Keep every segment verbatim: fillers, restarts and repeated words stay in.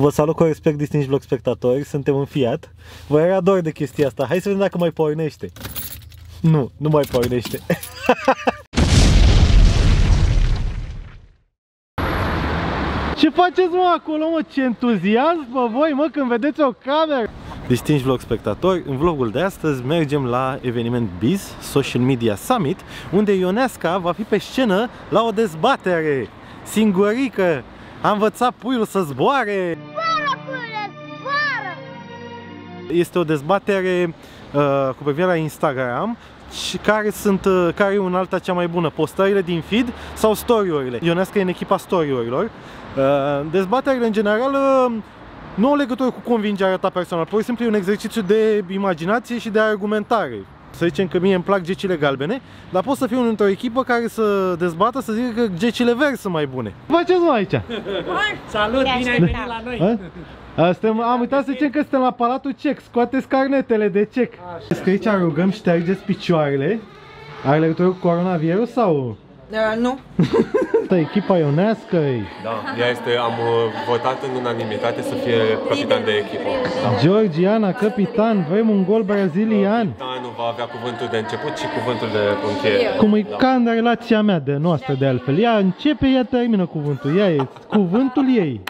Vă salut cu respect, distinși vlog spectatori, suntem în Fiat. Vă era dor de chestia asta, hai să vedem dacă mai pornește. Nu, nu mai pornește. Ce faceți, mă, acolo, mă? Ce entuziasm, mă, voi, mă, când vedeți o cameră! Distinși vlog spectatori, în vlogul de astăzi mergem la eveniment Biz, Social Media Summit, unde Ionesca va fi pe scenă la o dezbatere singurică. A învățat puiul să zboare! Zboară, puiule, zboară! Este o dezbatere uh, cu privire la Instagram și care sunt, uh, care e un alta cea mai bună, postările din feed sau story-urile. Ionesca e în echipa story-urilor. Uh, dezbaterile în general uh, nu au legătură cu convingerea ta personală, pur și simplu e un exercițiu de imaginație și de argumentare. Să zicem că mie îmi plac gecile galbene, dar pot să fiu într-o echipă care să dezbată, să zică că gecile verzi sunt mai bune. Ce faceți, mă, aici? Salut, bine ai venit la noi! A, stăm, am uitat să zicem că suntem la Palatul C E C, scoateți carnetele de C E C. Că aici rugăm, ștergeți picioarele. Are legătură cu coronavirus sau? Uh, nu. Asta e echipa Ionescăi. Da, ea este, am votat în unanimitate să fie capitan de echipă. Da. Georgiana, capitan, vrem un gol brazilian. Capitanul va avea cuvântul de început și cuvântul de încheiere. Cum e da. Ca în relația mea de noastră de altfel. Ea începe, ea termină cuvântul, ea e cuvântul ei.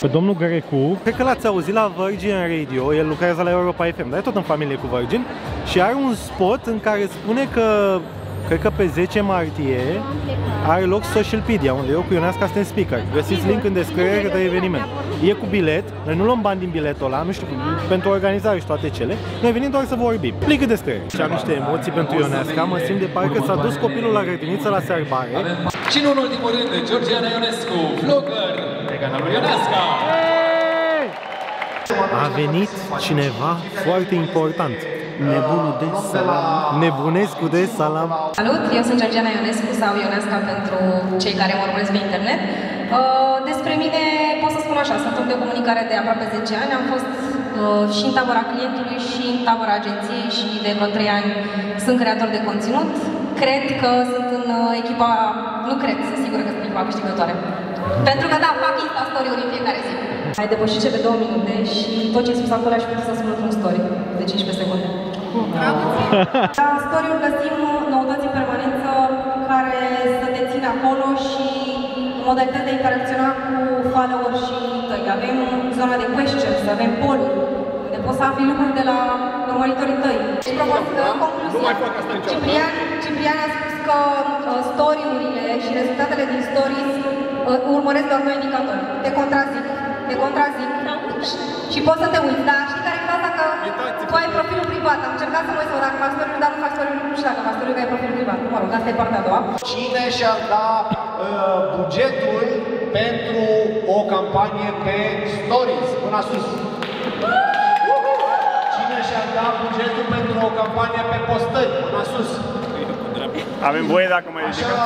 Pe domnul Grecu, cred că l-ați auzit la Virgin Radio, el lucrează la Europa F M, dar e tot în familie cu Virgin și are un spot în care spune că cred că pe zece martie are loc SocialPedia, unde eu cu Ionesca suntem speaker. Găsiți link în descriere de eveniment. E cu bilet, noi nu luăm bani din biletul ăla, nu știu, pentru organizare și toate cele. Noi venim doar să vorbim. Link în descriere. Și am niște emoții pentru Ionesca, mă simt de parcă s-a dus copilul la grădiniță la serbare. Și nu în ultimul rând, Georgiana Ionescu, vlogger pe canalul Ionesca. A venit cineva foarte important. Nebunul de salam. Nebunescu de salam. Salut, eu sunt Georgiana Ionescu sau Ionesca pentru cei care mă urmăresc pe internet. Despre mine pot să spun așa, sunt om de comunicare de aproape zece ani, am fost și în tabăra clientului și în tabăra agenției și de vreo trei ani sunt creator de conținut. Cred că sunt în echipa, nu cred, sunt sigură că sunt în echipa câștigătoare. Pentru că da, fac Insta story-uri în fiecare zi. Ai depășit cele două minute și tot ce ai spus acolo aș putea să spun într-un story de cincisprezece secunde. Bravo! La story-uri găsim noutăți în permanență care să te țină acolo și modalitatea de a interacționa cu follower și tăi. Avem zona de questions, avem poluri, unde poți să afli lucruri de la urmăritorii tăi. Și propun că, concluzie, Ciprian, Ciprian a spus că story-urile și rezultatele din stories urmăresc doar doi indicatori. Te contrazic. Te contrazic și poți să te uiți, dar știi care e fața că tu ai profilul privat, am încercat să mă uit dacă faci story-ul, dar nu faci story-ul, nu știu dacă faci story-ul, că ai profilul privat, mă rog, asta e partea a doua. Cine și-a dat uh, bugetul pentru o campanie pe stories? Până sus! Cine și-a dat bugetul pentru o campanie pe postări? Până sus! Avem voie dacă mai ridicăm.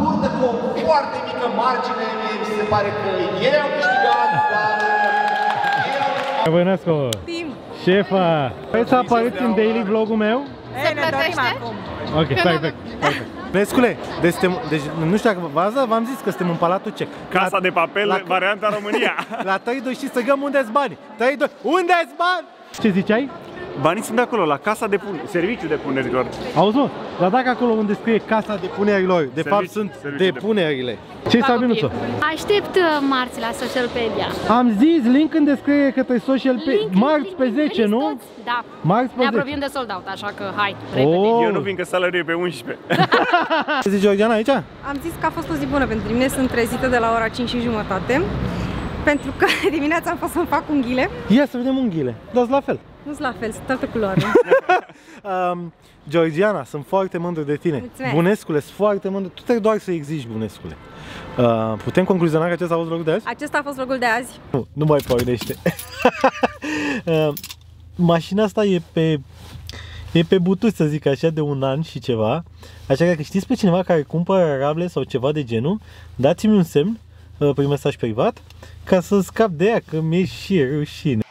Burtă cu o foarte mică margine, mi se pare că ei au câștigat, dar eu... Ionescu, șefa, vreți să apariți în daily vlogul meu? Se plătește? Ok, perfect, perfect. Nescule, deci, deci nu știu dacă v-am zis că suntem în Palatul C E C. Casa la, de papel, la, varianta România. La trei doi și să găm unde-s bani. trei doi, unde-s bani? Ce ziceai? Banii sunt de acolo, la casa de puneri, serviciul depunerilor. Auzi, mă, dar dacă acolo unde scrie casa depunerilor, de servici, fapt sunt depunerile. Ce-i Sabinuță? Aștept marți la SocialPedia. Am zis, link în descriere către SocialPedia. Marți pe zece, nu? Toți? Da. Marți pe ne apropiem de sold out, așa că hai, repede. Oh. Eu nu vin că salariul e pe unsprezece. Ce zici, Georgiana, aici? Am zis că a fost o zi bună pentru mine, sunt trezită de la ora cinci și jumătate. Pentru că dimineața am fost să-mi fac unghiile. Ia să vedem unghiile, dați la fel. Nu-s la fel, sunt altă culoare. um, Georgiana, sunt foarte mândru de tine. Mulțumesc. Bunescule, sunt foarte mândru. Tu trebuie doar să exiști, Bunescule. Uh, putem concluziona că acesta a fost vlogul de azi? Acesta a fost vlogul de azi. Nu, nu mai pornește. uh, mașina asta e pe... E pe butuci, să zic așa, de un an și ceva. Așa că dacă știți pe cineva care cumpără rable sau ceva de genul, dați-mi un semn, uh, prin mesaj privat, ca să scap de ea, că mi-e și rușine.